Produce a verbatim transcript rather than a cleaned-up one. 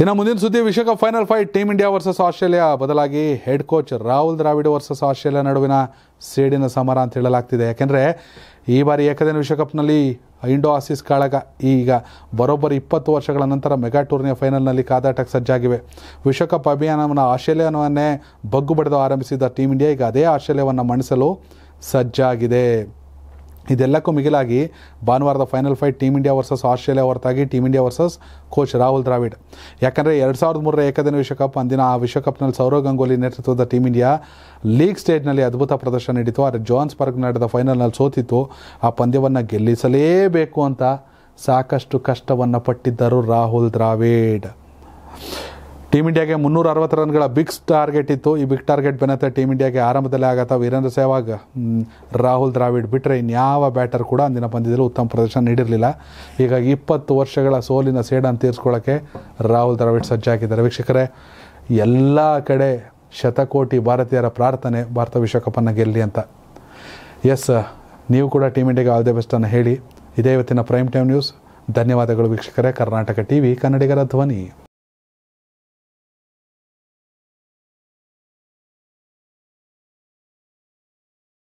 ಇನ್ನು ಮುಂದಿನ ಸುದ್ದಿ ವಿಶ್ವಕಪ್ final fight team India versus Australia ಬದಲಾಗಿ head coach Rahul Dravid versus Australia ನಡುವಿನ ಸೇಡಿನ ಸಮರ ಅಂತ ಹೇಳಲಾಗ್ತಿದೆ. ಯಾಕೆಂದರೆ ಈ ಬಾರಿ ಏಕದಿನ ವಿಶ್ವಕಪ್ನಲ್ಲಿ ಇಂಡೋ ಆಸೀಸ್ ಕಾಳಗ ಈಗ ಬರೋಬ್ಬರಿ ಇಪ್ಪತ್ತು ವರ್ಷಗಳ ನಂತರ ಮೆಗಾ ಟೂರ್ನಿಯ ಫೈನಲ್ನಲ್ಲಿ ಕಾದಾಟಕ್ಕೆ ಸಜ್ಜಾಗಿವೆ. ವಿಶ್ವಕಪ್ ಅಭಿಯಾನವನ್ನು ಆಸ್ಟ್ರೇಲಿಯಾವನ್ನೇ ಬಗ್ಗು ಬಡಿದು ಆರಂಭಿಸಿದ ಟೀಮ್ ಇಂಡಿಯಾ ಈಗ ಅದೇ ಆಸ್ಟ್ರೇಲಿಯಾವನ್ನು ಮಣಿಸಲು ಸಜ್ಜಾಗಿದೆ. ಇದೆಲ್ಲಕ್ಕೂ ಮಿಗಿಲಾಗಿ ಭಾನುವಾರದ final fight team India versus Australia ಹೊರತಾಗಿ team India versus coach Rahul Dravid. ಯಾಕಂದರೆ ಎರಡು ಸಾವಿರದ ಮೂರರ ಏಕದಿನ ವಿಶ್ವಕಪ್ ಅಂದಿನ ಆ ವಿಶ್ವಕಪ್ನಲ್ಲಿ ಸೌರವ್ ಗಂಗೂಲಿ ನೇತೃತ್ವದ ಟೀಮ್ ಇಂಡಿಯಾ ಲೀಗ್ ಸ್ಟೇಜ್ನಲ್ಲಿ ಅದ್ಭುತ ಪ್ರದರ್ಶನ ನೀಡಿತು. ಆದರೆ ಜೋಹಾನ್ಸ್ಬರ್ಗ್ ನಡೆದ ಫೈನಲ್ನಲ್ಲಿ ಸೋತಿತ್ತು. ಆ ಪಂದ್ಯವನ್ನು ಗೆಲ್ಲಿಸಲೇಬೇಕು ಅಂತ ಸಾಕಷ್ಟು ಕಷ್ಟವನ್ನು ಪಟ್ಟಿದ್ದರು ರಾಹುಲ್ ದ್ರಾವಿಡ್. ಟೀಮ್ ಇಂಡಿಯಾಗೆ ಮುನ್ನೂರ ಅರವತ್ತು ರನ್ಗಳ ಬಿಗ್ ಟಾರ್ಗೆಟ್ ಇತ್ತು. ಈ ಬಿಗ್ ಟಾರ್ಗೆಟ್ ಬೆನ್ನತ್ತೆ ಟೀಮ್ ಇಂಡಿಯಾಗೆ ಆರಂಭದಲ್ಲೇ ಆಗತ್ತ ವೀರೇಂದ್ರ ಸೆಹ್ವಾಗ್, ರಾಹುಲ್ ದ್ರಾವಿಡ್ ಬಿಟ್ಟರೆ ಇನ್ಯಾವ ಬ್ಯಾಟರ್ ಕೂಡ ಅಂದಿನ ಪಂದ್ಯದಲ್ಲಿ ಉತ್ತಮ ಪ್ರದರ್ಶನ ನೀಡಿರಲಿಲ್ಲ. ಹೀಗಾಗಿ ಇಪ್ಪತ್ತು ವರ್ಷಗಳ ಸೋಲಿನ ಸೇಡನ್ನು ತೀರಿಸ್ಕೊಳ್ಳೋಕ್ಕೆ ರಾಹುಲ್ ದ್ರಾವಿಡ್ ಸಜ್ಜಾಗಿದ್ದಾರೆ. ವೀಕ್ಷಕರೇ, ಎಲ್ಲ ಕಡೆ ಶತಕೋಟಿ ಭಾರತೀಯರ ಪ್ರಾರ್ಥನೆ ಭಾರತ ವಿಶ್ವಕಪ್ಪನ್ನು ಗೆಲ್ಲಿ ಅಂತ. ಎಸ್, ನೀವು ಕೂಡ ಟೀಮ್ ಇಂಡಿಯಾಗೆ ಆಲ್ ದಿ ಬೆಸ್ಟನ್ನು ಹೇಳಿ. ಇದೇ ಇವತ್ತಿನ ಪ್ರೈಮ್ ಟೈಮ್ ನ್ಯೂಸ್. ಧನ್ಯವಾದಗಳು ವೀಕ್ಷಕರೇ. ಕರ್ನಾಟಕ ಟಿವಿ ಕನ್ನಡಿಗರ ಧ್ವನಿ.